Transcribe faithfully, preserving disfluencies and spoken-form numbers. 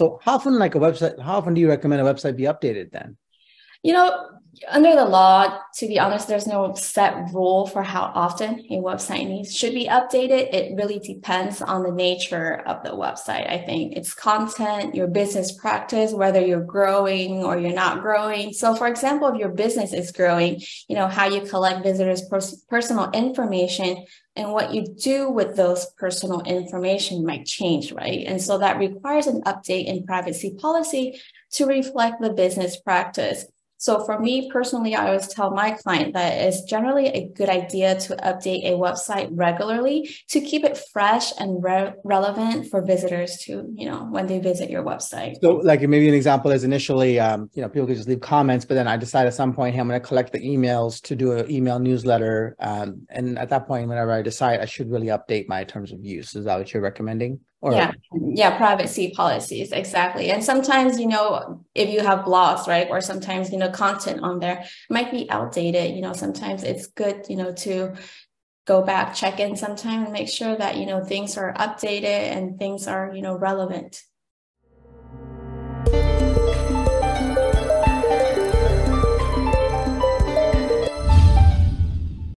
So how often, like a website, how often do you recommend a website be updated then? You know, under the law, to be honest, there's no set rule for how often a website needs should be updated. It really depends on the nature of the website. I think it's content, your business practice, whether you're growing or you're not growing. So for example, if your business is growing, you know, how you collect visitors' pers- personal information and what you do with those personal information might change, right? And so that requires an update in privacy policy to reflect the business practice. So for me personally, I always tell my client that it's generally a good idea to update a website regularly to keep it fresh and re- relevant for visitors to, you know, when they visit your website. So like maybe an example is initially, um, you know, people could just leave comments, but then I decide at some point, hey, I'm going to collect the emails to do an email newsletter. Um, and at that point, whenever I decide, I should really update my terms of use. Is that what you're recommending? Or... Yeah, yeah, privacy policies, exactly. And sometimes, you know, if you have blogs, right, or sometimes, you know, content on there might be outdated. You know, sometimes it's good, you know, to go back, check in sometime and make sure that, you know, things are updated and things are, you know, relevant.